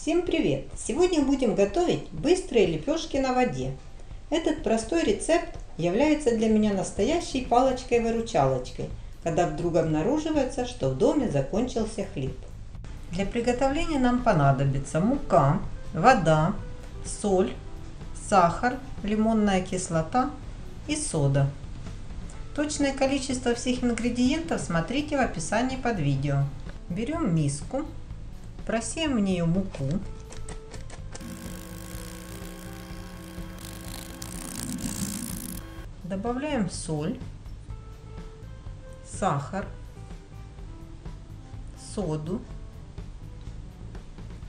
Всем привет! Сегодня будем готовить быстрые лепешки на воде. Этот простой рецепт является для меня настоящей палочкой-выручалочкой, когда вдруг обнаруживается, что в доме закончился хлеб. Для приготовления нам понадобится мука, вода, соль, сахар, лимонная кислота и сода. Точное количество всех ингредиентов смотрите в описании под видео. Берем миску. Просеем в нее муку, добавляем соль, сахар, соду,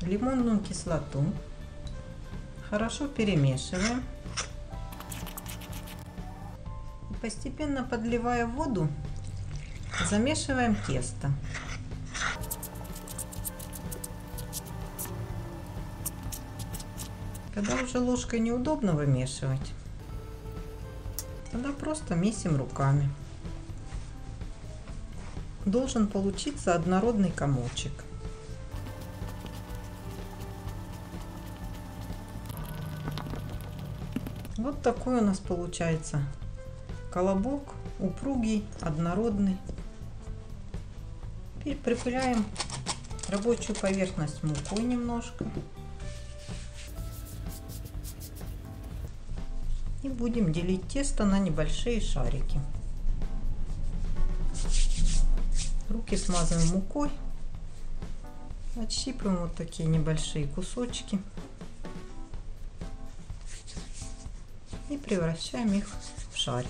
лимонную кислоту, хорошо перемешиваем. И постепенно, подливая воду, замешиваем тесто. Когда уже ложкой неудобно вымешивать, тогда просто месим руками. Должен получиться однородный комочек. Вот такой у нас получается колобок, упругий, однородный. Теперь припыляем рабочую поверхность мукой немножко. И будем делить тесто на небольшие шарики. Руки смазываем мукой, отщипываем вот такие небольшие кусочки и превращаем их в шарик.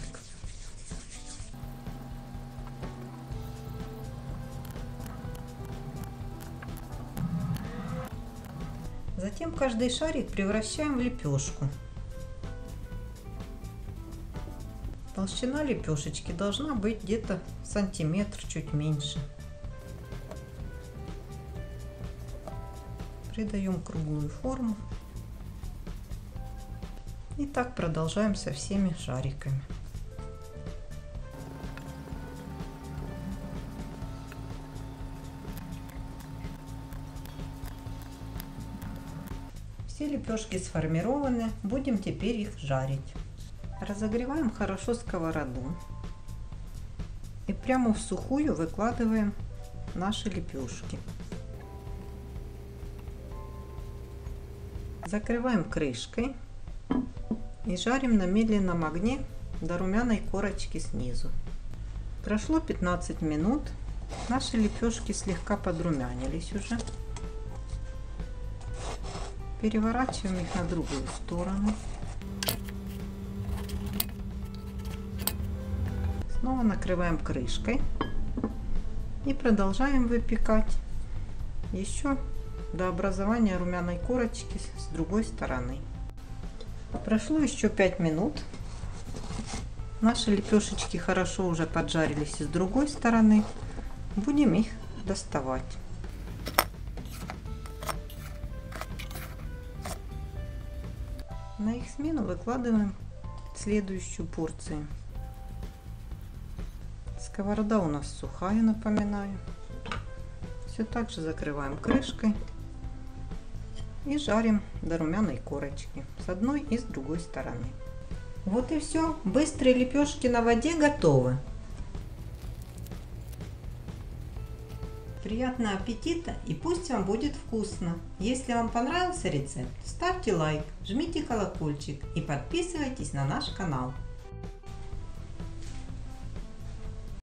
Затем каждый шарик превращаем в лепешку. Толщина лепешечки должна быть где-то сантиметр, чуть меньше. Придаем круглую форму. И так продолжаем со всеми шариками. Все лепешки сформированы, будем теперь их жарить. Разогреваем хорошо сковороду и прямо в сухую выкладываем наши лепешки. Закрываем крышкой и жарим на медленном огне до румяной корочки снизу. Прошло 15 минут, наши лепешки слегка подрумянились уже. Переворачиваем их на другую сторону. Снова накрываем крышкой и продолжаем выпекать еще до образования румяной корочки с другой стороны. Прошло еще 5 минут. Наши лепешечки хорошо уже поджарились и с другой стороны. Будем их доставать. На их смену выкладываем следующую порцию. Сковорода у нас сухая, напоминаю. Все так же закрываем крышкой и жарим до румяной корочки с одной и с другой стороны. Вот и все. Быстрые лепешки на воде готовы. Приятного аппетита и пусть вам будет вкусно. Если вам понравился рецепт, ставьте лайк, жмите колокольчик и подписывайтесь на наш канал.